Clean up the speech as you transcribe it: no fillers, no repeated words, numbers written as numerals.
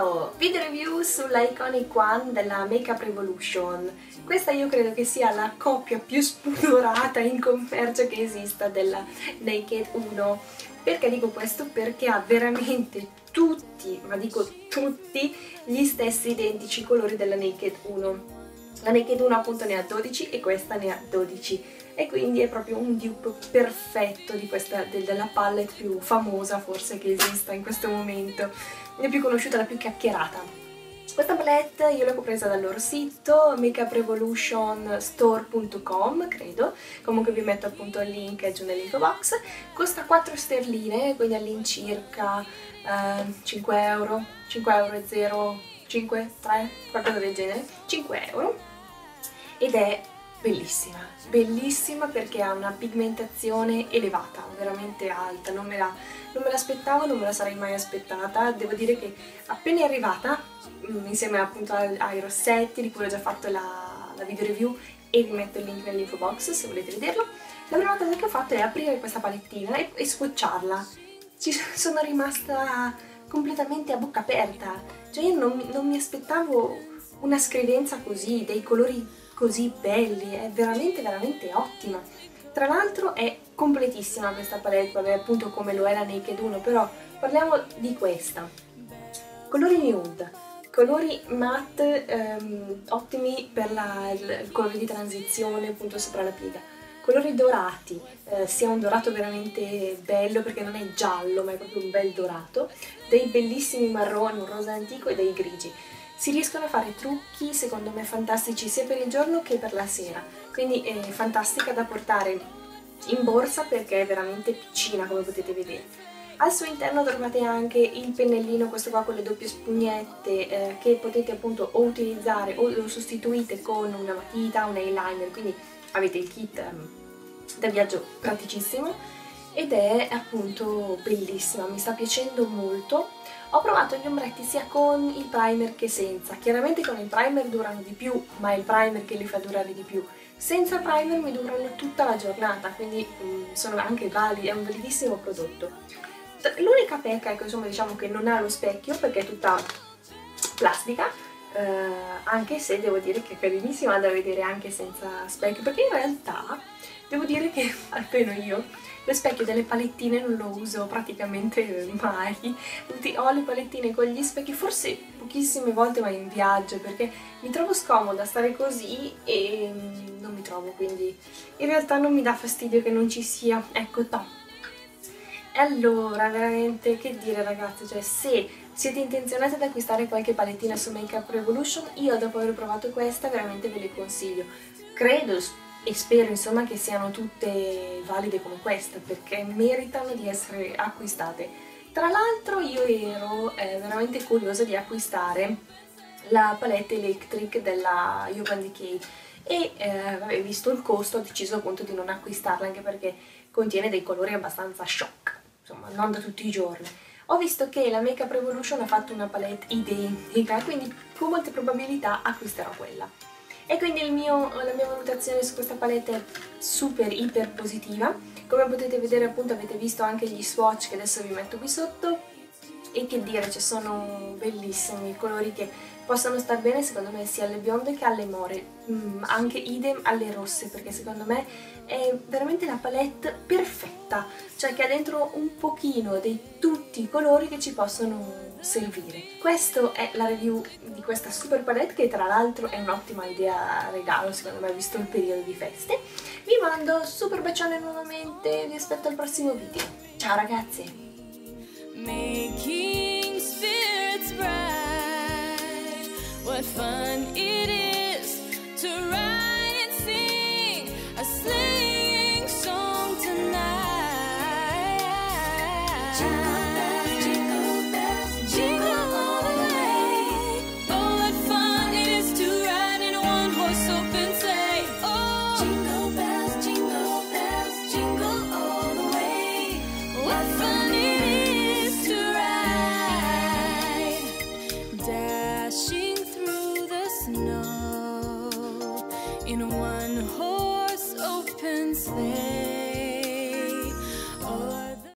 Ciao! Video review sulla Iconic 1 della Makeup Revolution. Questa io credo che sia la coppia più spudorata in commercio che esista della Naked 1. Perché dico questo? Perché ha veramente tutti, ma dico tutti, gli stessi identici colori della Naked 1. La Naked 1 appunto ne ha 12 e questa ne ha 12. E quindi è proprio un dupe perfetto di questa, della palette più famosa forse che esista in questo momento. La più conosciuta, la più chiacchierata. Questa palette io l'ho presa dal loro sito makeuprevolutionstore.com, credo. Comunque vi metto appunto il link giù nell'info box. Costa 4 sterline, quindi all'incirca 5 euro, 5,05, 3, qualcosa del genere, 5 euro. Ed è bellissima, bellissima perché ha una pigmentazione elevata, veramente alta, non me l'aspettavo, non me la sarei mai aspettata. Devo dire che appena è arrivata, insieme appunto ai rossetti di cui ho già fatto la video review, e vi metto il link nell'info box se volete vederlo, la prima cosa che ho fatto è aprire questa palettina e sfocciarla. Ci sono rimasta completamente a bocca aperta, cioè io non mi aspettavo una scrivenza così, dei colori così belli, è veramente veramente ottima. Tra l'altro è completissima questa palette, vabbè, appunto come lo è la Naked 1, però parliamo di questa. Colori nude, colori matte, ottimi per il colore di transizione appunto sopra la piega. Colori dorati, sia un dorato veramente bello perché non è giallo ma è proprio un bel dorato, dei bellissimi marroni, un rosa antico e dei grigi. Si riescono a fare trucchi secondo me fantastici sia per il giorno che per la sera, quindi è fantastica da portare in borsa perché è veramente piccina come potete vedere. Al suo interno trovate anche il pennellino, questo qua con le doppie spugnette, che potete appunto o utilizzare o lo sostituite con una matita, un eyeliner, quindi avete il kit da viaggio praticissimo. Ed è appunto bellissima, mi sta piacendo molto. Ho provato gli ombretti sia con il primer che senza. Chiaramente con il primer durano di più, ma è il primer che li fa durare di più. Senza primer mi durano tutta la giornata, quindi sono anche validi, è un validissimo prodotto. L'unica pecca è che insomma diciamo che non ha lo specchio perché è tutta plastica, anche se devo dire che è carinissima da vedere anche senza specchio, perché in realtà devo dire che almeno io lo specchio delle palettine non lo uso praticamente mai. Ho le palettine con gli specchi forse pochissime volte, ma in viaggio, perché mi trovo scomoda stare così e non mi trovo, quindi in realtà non mi dà fastidio che non ci sia, ecco, no. Allora veramente che dire ragazzi, cioè se siete intenzionati ad acquistare qualche palettina su Makeup Revolution, io dopo aver provato questa veramente ve le consiglio, credo e spero insomma che siano tutte valide come questa perché meritano di essere acquistate. Tra l'altro io ero veramente curiosa di acquistare la palette Electric della Urban Decay e vabbè, visto il costo ho deciso appunto di non acquistarla, anche perché contiene dei colori abbastanza shock, insomma non da tutti i giorni. Ho visto che la Makeup Revolution ha fatto una palette identica, quindi con molte probabilità acquisterò quella. E quindi la mia valutazione su questa palette è super iper positiva. Come potete vedere appunto avete visto anche gli swatch che adesso vi metto qui sotto, e che dire, ci sono bellissimi colori che possono star bene secondo me sia alle bionde che alle more, anche idem alle rosse, perché secondo me è veramente la palette perfetta, cioè che ha dentro un pochino di tutti i colori che ci possono servire. Questa è la review di questa super palette, che tra l'altro è un'ottima idea regalo secondo me visto il periodo di feste. Vi mando super bacione nuovamente, vi aspetto al prossimo video, ciao ragazzi! Making spirits bright, what fun it is to ride.